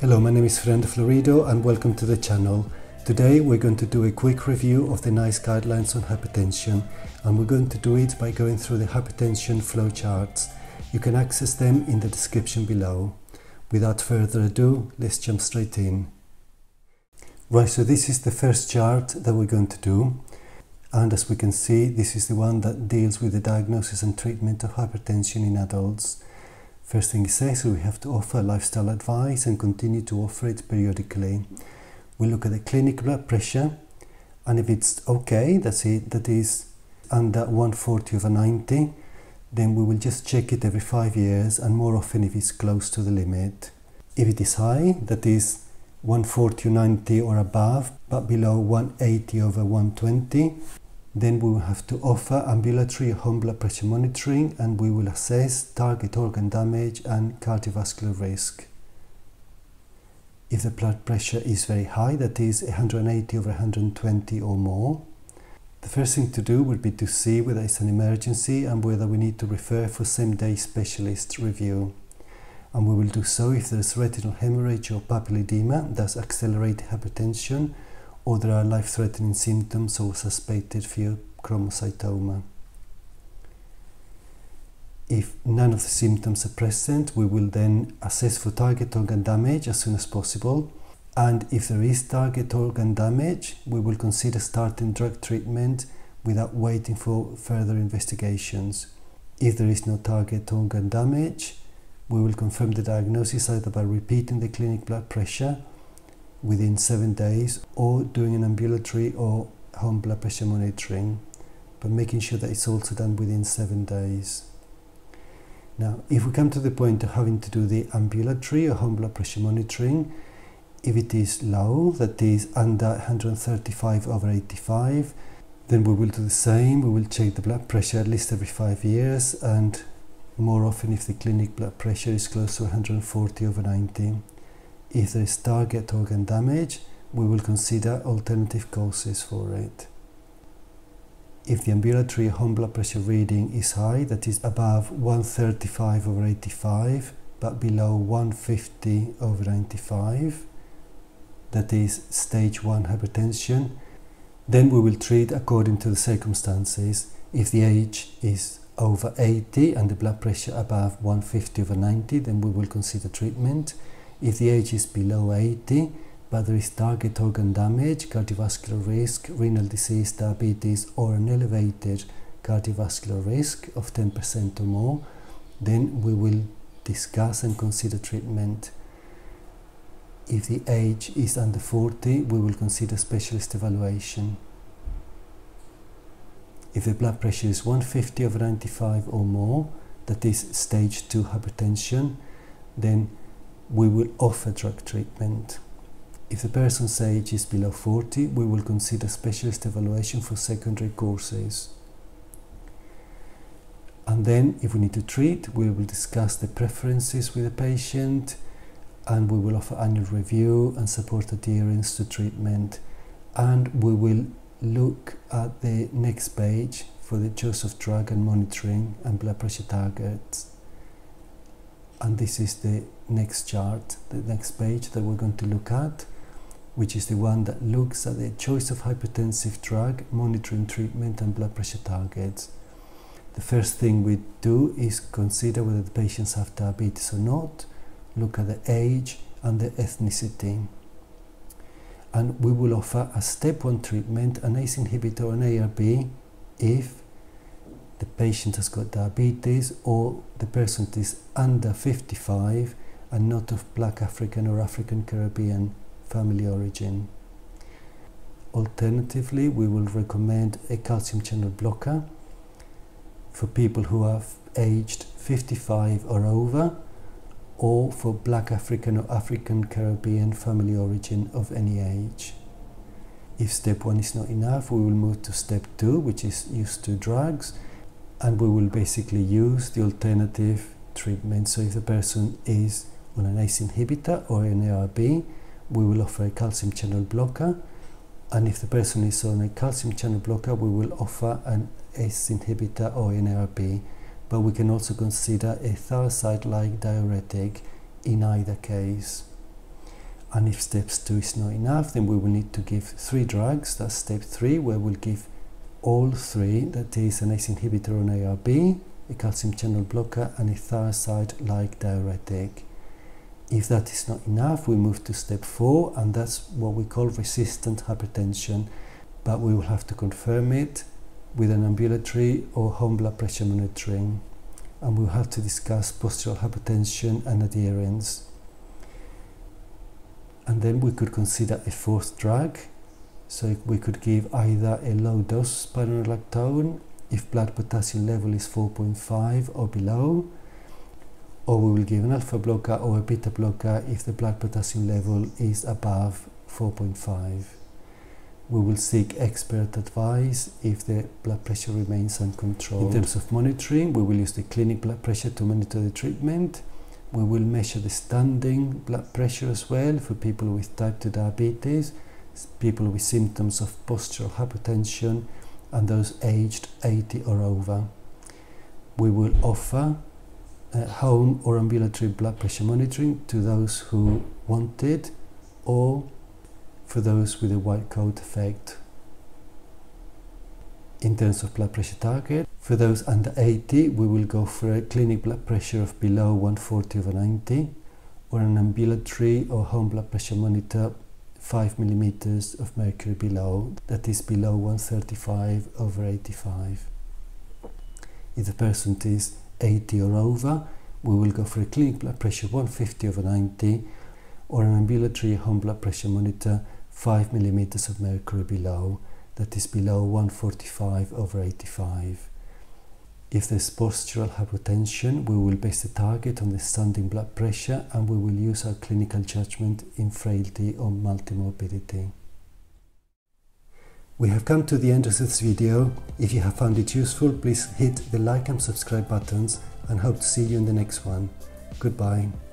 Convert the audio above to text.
Hello, my name is Fernando Florido and welcome to the channel. Today we're going to do a quick review of the NICE guidelines on hypertension, and we're going to do it by going through the hypertension flowcharts. You can access them in the description below. Without further ado, let's jump straight in. Right, so this is the first chart that we're going to do, and as we can see, this is the one that deals with the diagnosis and treatment of hypertension in adults. First thing it says, we have to offer lifestyle advice and continue to offer it periodically. We look at the clinical blood pressure, and if it's okay, that's it, that is under 140/90, then we will just check it every 5 years, and more often if it's close to the limit. If it is high, that is 140/90 or above, but below 180/120, then we will have to offer ambulatory home blood pressure monitoring, and we will assess target organ damage and cardiovascular risk. If the blood pressure is very high, that is 180/120 or more, the first thing to do would be to see whether it's an emergency and whether we need to refer for same-day specialist review. And we will do so if there's retinal hemorrhage or papilledema, that's accelerated hypertension, or there are life-threatening symptoms or suspected pheochromocytoma. If none of the symptoms are present, we will then assess for target organ damage as soon as possible, and if there is target organ damage, we will consider starting drug treatment without waiting for further investigations. If there is no target organ damage, we will confirm the diagnosis either by repeating the clinic blood pressure within 7 days or doing an ambulatory or home blood pressure monitoring, but making sure that it's also done within 7 days. Now, if we come to the point of having to do the ambulatory or home blood pressure monitoring, if it is low, that is under 135/85, then we will do the same. We will check the blood pressure at least every 5 years, and more often if the clinic blood pressure is close to 140/90. If there is target organ damage, we will consider alternative causes for it. If the ambulatory home blood pressure reading is high, that is above 135/85 but below 150/95, that is stage 1 hypertension, then we will treat according to the circumstances. If the age is over 80 and the blood pressure above 150/90, then we will consider treatment. If the age is below 80, but there is target organ damage, cardiovascular risk, renal disease, diabetes, or an elevated cardiovascular risk of 10% or more, then we will discuss and consider treatment. If the age is under 40, we will consider specialist evaluation. If the blood pressure is 150/95 or more, that is stage 2 hypertension, then we will offer drug treatment. If the person's age is below 40, we will consider specialist evaluation for secondary courses. And then, if we need to treat, we will discuss the preferences with the patient, and we will offer annual review and support adherence to treatment. And we will look at the next page for the choice of drug and monitoring and blood pressure targets. And this is the next chart, the next page that we're going to look at, which is the one that looks at the choice of hypertensive drug, monitoring treatment and blood pressure targets. The first thing we do is consider whether the patients have diabetes or not, look at the age and the ethnicity. And we will offer a step 1 treatment, an ACE inhibitor, an ARB, if the patient has got diabetes or the person is under 55 and not of Black African or African Caribbean family origin. Alternatively, we will recommend a calcium channel blocker for people who are aged 55 or over, or for Black African or African Caribbean family origin of any age. If step 1 is not enough, we will move to step 2, which is used to drugs, and we will basically use the alternative treatment. So if the person is on an ACE inhibitor or an ARB, we will offer a calcium channel blocker, and if the person is on a calcium channel blocker, we will offer an ACE inhibitor or an ARB, but we can also consider a thiazide-like diuretic in either case. And if step 2 is not enough, then we will need to give 3 drugs. That's step 3, where we'll give all 3, that is a NICE inhibitor on ARB, a calcium channel blocker, and a thiazide-like diuretic. If that is not enough, we move to step 4, and that's what we call resistant hypertension, but we will have to confirm it with an ambulatory or home blood pressure monitoring, and we'll have to discuss postural hypertension and adherence. And then we could consider a 4th drug, so we could give either a low dose spironolactone if blood potassium level is 4.5 or below, or we will give an alpha blocker or a beta blocker if the blood potassium level is above 4.5. We will seek expert advice if the blood pressure remains uncontrolled. In terms of monitoring, we will use the clinic blood pressure to monitor the treatment. We will measure the standing blood pressure as well for people with type 2 diabetes, people with symptoms of postural hypertension, and those aged 80 or over. We will offer home or ambulatory blood pressure monitoring to those who want it, or for those with a white coat effect. In terms of blood pressure target, for those under 80, we will go for a clinic blood pressure of below 140/90, or an ambulatory or home blood pressure monitor 5 millimeters of mercury below, that is below 135/85. If the person is 80 or over, we will go for a clinic blood pressure 150/90, or an ambulatory home blood pressure monitor 5 millimeters of mercury below, that is below 145/85. If there's postural hypertension, we will base the target on the standing blood pressure, and we will use our clinical judgment in frailty or multimorbidity. We have come to the end of this video. If you have found it useful, please hit the like and subscribe buttons, and hope to see you in the next one. Goodbye.